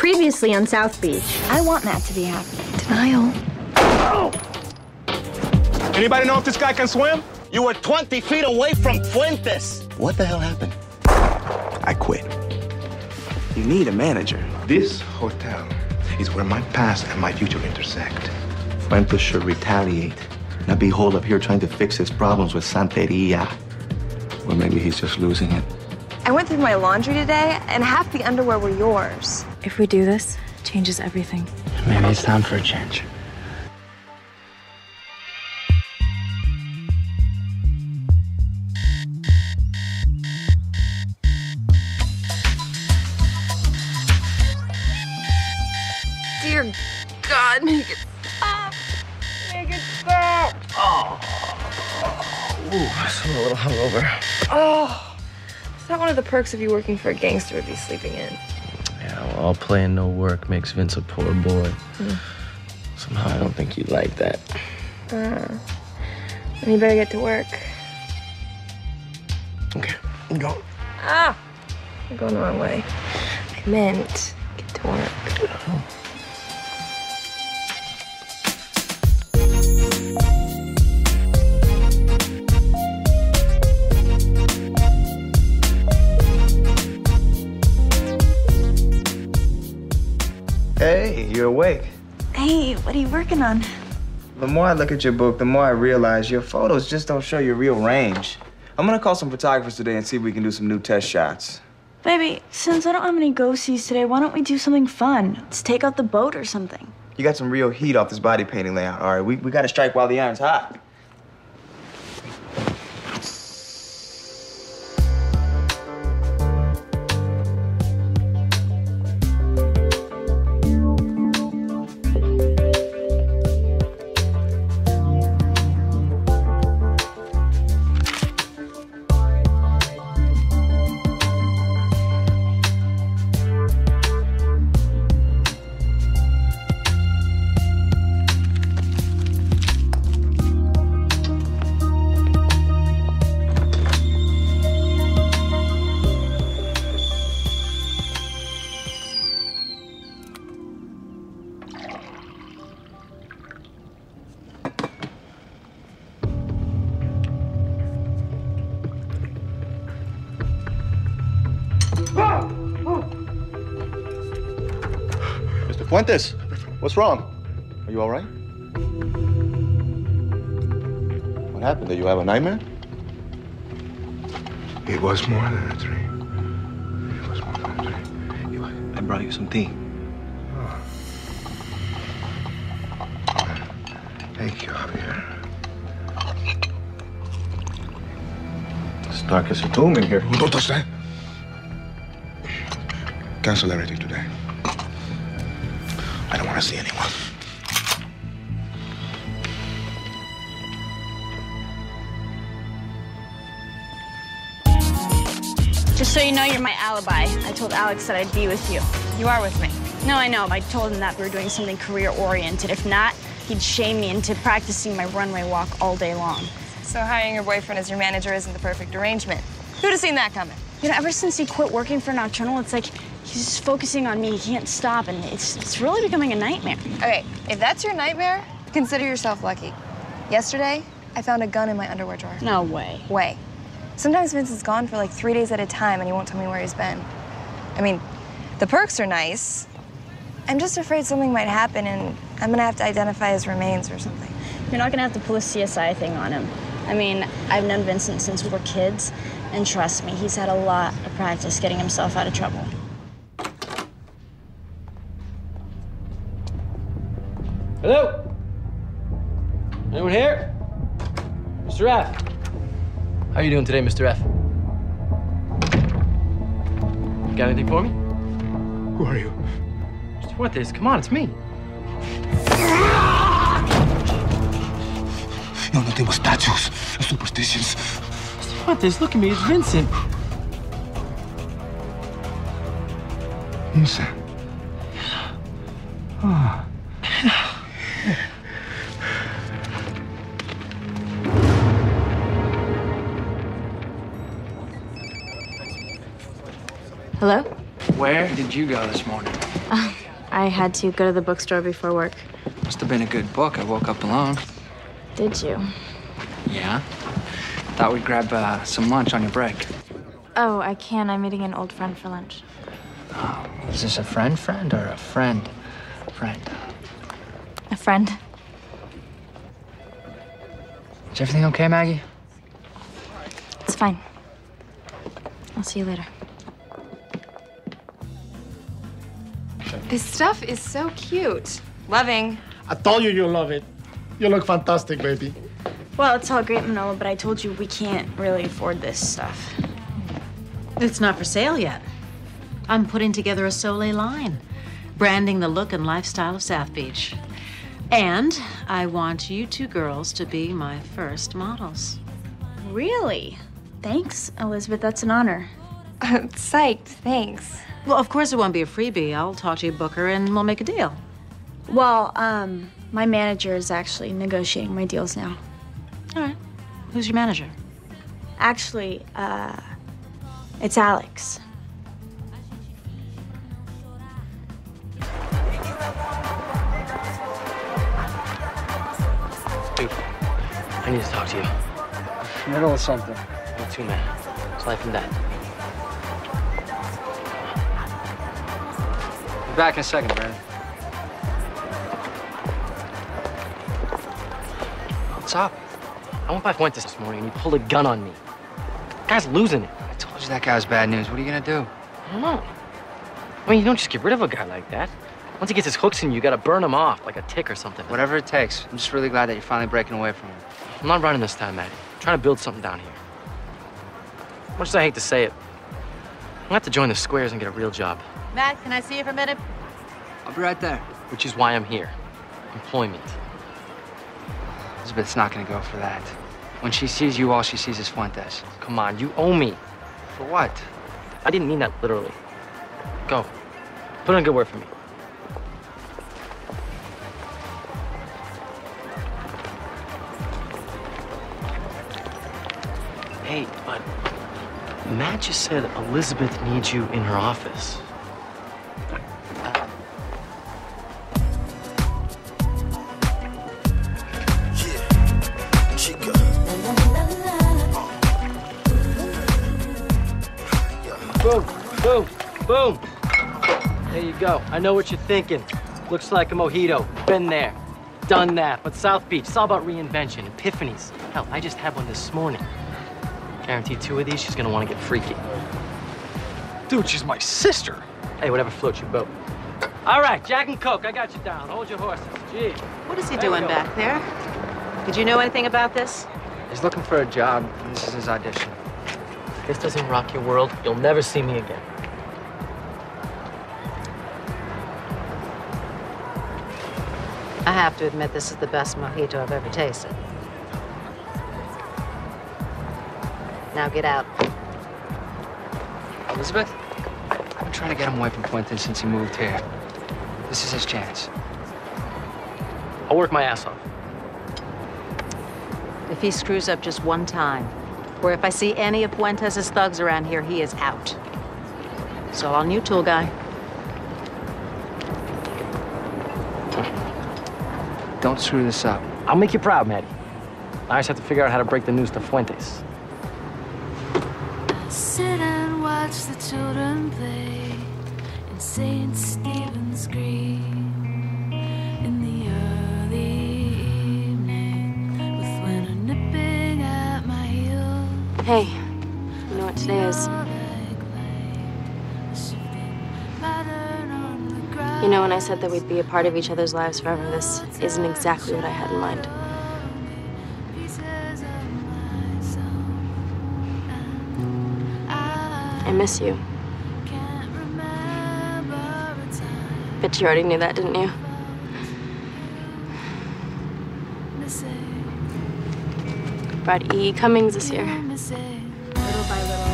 Previously on South Beach. I want Matt to be happy. Denial. Oh! Anybody know if this guy can swim? You were 20 feet away from Fuentes. What the hell happened? I quit. You need a manager. This hotel is where my past and my future intersect. Fuentes should retaliate, not be holed up here trying to fix his problems with Santeria. Or maybe he's just losing it. I went through my laundry today, and half the underwear were yours. If we do this, it changes everything. Maybe it's time for a change. Dear God, make it stop. Make it stop. Oh. Ooh, I feel a little hungover. Oh. Is that one of the perks of you working for a gangster would be sleeping in? Yeah, well, all play and no work makes Vince a poor boy. Mm. Somehow I don't think you'd like that. Then you better get to work. Okay, I'm going. Ah! You're going the wrong way. I meant get to work. Oh. Hey, you're awake. Hey, what are you working on? The more I look at your book, the more I realize your photos just don't show your real range. I'm gonna call some photographers today and see if we can do some new test shots. Baby, since I don't have any go-sees today, why don't we do something fun? Let's take out the boat or something. You got some real heat off this body painting layout, all right? We gotta strike while the iron's hot. Fuentes, what's wrong? Are you all right? What happened? Did you have a nightmare? It was more than a dream. It was more than a dream. I brought you some tea. Oh. Thank you, Javier. It's dark as a tomb in here. Don't touch that. Cancel everything today. I don't want to see anyone. Just so you know, you're my alibi. I told Alex that I'd be with you. You are with me. No, I know. I told him that we were doing something career-oriented. If not, he'd shame me into practicing my runway walk all day long. So hiring your boyfriend as your manager isn't the perfect arrangement. Who'd have seen that coming? You know, ever since he quit working for Nocturnal, it's like he's just focusing on me. He can't stop, and it's really becoming a nightmare. Okay, if that's your nightmare, consider yourself lucky. Yesterday, I found a gun in my underwear drawer. No way. Way. Sometimes Vince is gone for like 3 days at a time, and he won't tell me where he's been. I mean, the perks are nice. I'm just afraid something might happen, and I'm gonna have to identify his remains or something. You're not gonna have to pull a CSI thing on him. I mean, I've known Vincent since we were kids, and trust me, he's had a lot of practice getting himself out of trouble. Hello? Anyone here? Mr. F. How are you doing today, Mr. F? You got anything for me? Who are you? Mr. Fuentes, come on, it's me. No, no tengo statues or superstitions. Mr. Fuentes, look at me, it's Vincent. Vincent? Ah. Oh. Hello? Where did you go this morning? I had to go to the bookstore before work. Must have been a good book. I woke up alone. Did you? Yeah. Thought we'd grab some lunch on your break. Oh, I can. I'm meeting an old friend for lunch. Oh, is this a friend or a friend? A friend. Is everything okay, Maggie? It's fine. I'll see you later. This stuff is so cute. Loving. I told you you'll love it. You look fantastic, baby. Well, it's all great, Manola, but I told you we can't really afford this stuff. It's not for sale yet. I'm putting together a Soleil line, branding the look and lifestyle of South Beach. And I want you two girls to be my first models. Really? Thanks, Elizabeth. That's an honor. I'm psyched. Thanks. Well, of course it won't be a freebie. I'll talk to your booker and we'll make a deal. Well, my manager is actually negotiating my deals now. All right. Who's your manager? Actually, it's Alex. Dude, I need to talk to you. In the middle of something. Not too, man. It's life and death. Be back in a second, Brandon. What's up? I went by Fuentes this morning and he pulled a gun on me. The guy's losing it. I told you that guy was bad news. What are you gonna do? I don't know. I mean, you don't just get rid of a guy like that. Once he gets his hooks in you, you gotta burn him off like a tick or something. Whatever it takes. I'm just really glad that you're finally breaking away from him. I'm not running this time, Matt. I'm trying to build something down here. Much as I hate to say it, I'm gonna have to join the squares and get a real job. Matt, can I see you for a minute? I'll be right there. Which is why I'm here. Employment. Elizabeth's not gonna go for that. When she sees you, all she sees is Fuentes. Come on, you owe me. For what? I didn't mean that literally. Go. Put in a good word for me. Hey, but Matt just said Elizabeth needs you in her office. Boom, boom, boom. There you go. I know what you're thinking. Looks like a mojito. Been there, done that. But South Beach, it's all about reinvention, epiphanies. Hell, I just had one this morning. Guarantee two of these, she's gonna want to get freaky. Dude, she's my sister. Hey, whatever floats your boat. All right, Jack and Coke, I got you down. Hold your horses. Gee. What is he doing back there? Did you know anything about this? He's looking for a job, and this is his audition. If this doesn't rock your world, you'll never see me again. I have to admit, this is the best mojito I've ever tasted. Now get out. Elizabeth, I've been trying to get him away from Fuentes since he moved here. This is his chance. I'll work my ass off. If he screws up just one time, or if I see any of Fuentes' thugs around here, he is out. It's all on you, tool guy. Don't screw this up. I'll make you proud, Maddie. I just have to figure out how to break the news to Fuentes. Sit and watch the children play in St. Stephen's Green in the early evening with winter nipping at my heels. Hey, you know what today is? You know, when I said that we'd be a part of each other's lives forever, this isn't exactly what I had in mind. I miss you. But you already knew that, didn't you? Brought E. Cummings this year. Little by little.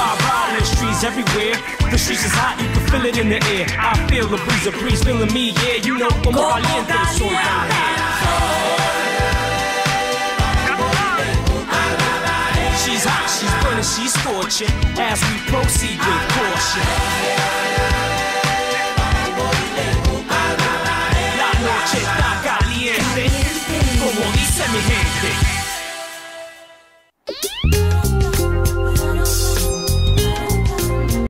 Riding in streets everywhere. The streets is hot, you can feel it in the air. I feel the breeze, a breeze feeling me, yeah. You know, como caliente soy. She's hot, she's burning, she's scorching, as we proceed with caution. La noche está caliente, como dice mi gente.